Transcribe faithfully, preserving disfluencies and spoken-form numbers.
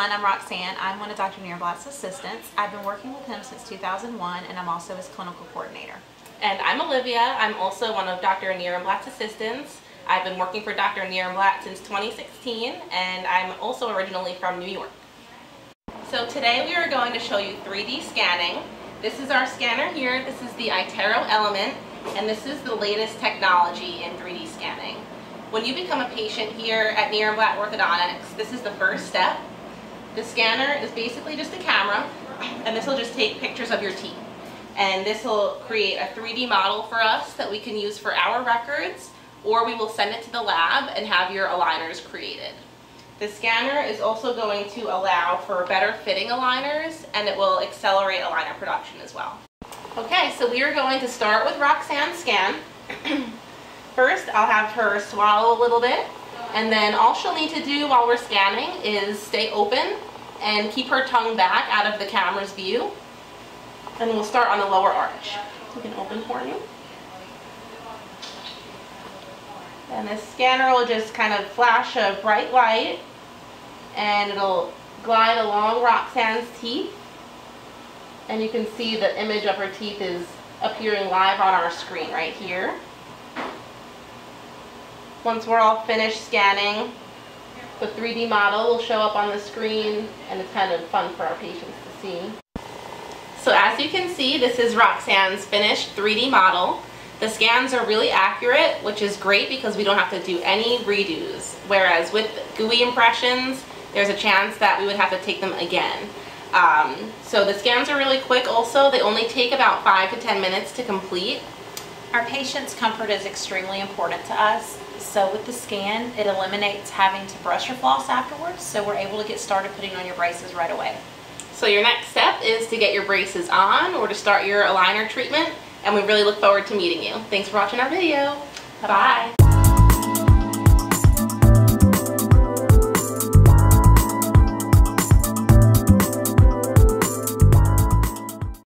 everyone, I'm Roxanne. I'm one of Doctor Nirenblatt's assistants. I've been working with him since two thousand one, and I'm also his clinical coordinator. And I'm Olivia. I'm also one of Doctor Nirenblatt's assistants. I've been working for Doctor Nirenblatt since twenty sixteen, and I'm also originally from New York. So today we are going to show you three D scanning. This is our scanner here. This is the iTero Element, and this is the latest technology in three D scanning. When you become a patient here at Nirenblatt Orthodontics, this is the first step. The scanner is basically just a camera, and this will just take pictures of your teeth. And this will create a three D model for us that we can use for our records, or we will send it to the lab and have your aligners created. The scanner is also going to allow for better fitting aligners, and it will accelerate aligner production as well. Okay, so we are going to start with Roxanne's scan. First, I'll have her swallow a little bit, and then all she'll need to do while we're scanning is stay open and keep her tongue back out of the camera's view. And we'll start on the lower arch. You can open for me. And the scanner will just kind of flash a bright light, and it'll glide along Roxanne's teeth. And you can see the image of her teeth is appearing live on our screen right here. Once we're all finished scanning, the three D model will show up on the screen, and it's kind of fun for our patients to see. So as you can see, this is Roxanne's finished three D model. The scans are really accurate, which is great because we don't have to do any redos, whereas with G U I impressions, there's a chance that we would have to take them again. Um, so the scans are really quick also. They only take about five to ten minutes to complete. Our patient's comfort is extremely important to us. So with the scan, it eliminates having to brush or floss afterwards, so we're able to get started putting on your braces right away. So your next step is to get your braces on or to start your aligner treatment, and we really look forward to meeting you. Thanks for watching our video. Bye-bye. Bye.